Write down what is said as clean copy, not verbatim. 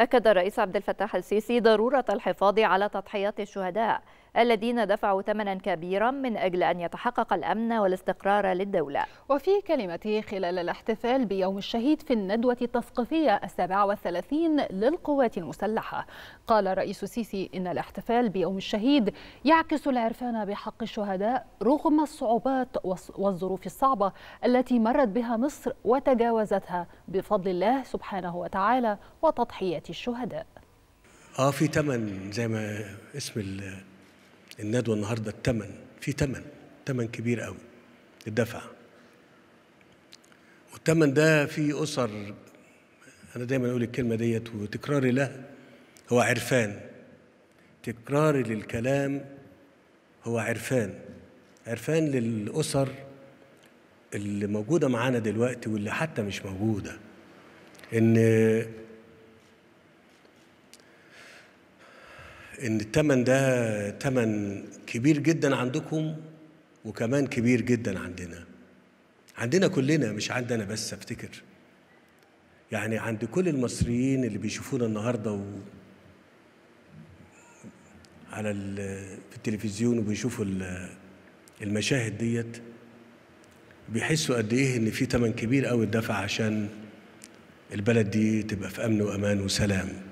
أكد الرئيس عبد الفتاح السيسي ضرورة الحفاظ على تضحيات الشهداء الذين دفعوا ثمنا كبيرا من أجل أن يتحقق الأمن والاستقرار للدولة. وفي كلمته خلال الاحتفال بيوم الشهيد في الندوة التثقيفية 37 للقوات المسلحة، قال الرئيس السيسي إن الاحتفال بيوم الشهيد يعكس العرفان بحق الشهداء رغم الصعوبات والظروف الصعبة التي مرت بها مصر وتجاوزتها بفضل الله سبحانه وتعالى وتضحيات الشهداء. في ثمن زي ما اسم الندوة النهاردة، الثمن، في ثمن كبير قوي الدفع، والثمن ده في أسر. أنا دايما أقول الكلمة ديت وتكراري له، هو عرفان، تكراري للكلام هو عرفان للأسر اللي موجودة معانا دلوقتي واللي حتى مش موجودة، إن الثمن ده ثمن كبير جدا عندكم وكمان كبير جدا عندنا كلنا، مش عندنا بس. أفتكر يعني عند كل المصريين اللي بيشوفونا النهارده في التلفزيون وبيشوفوا المشاهد ديت، بيحسوا قد إيه إن في ثمن كبير أوي اتدفع عشان البلد دي تبقى في أمن وأمان وسلام.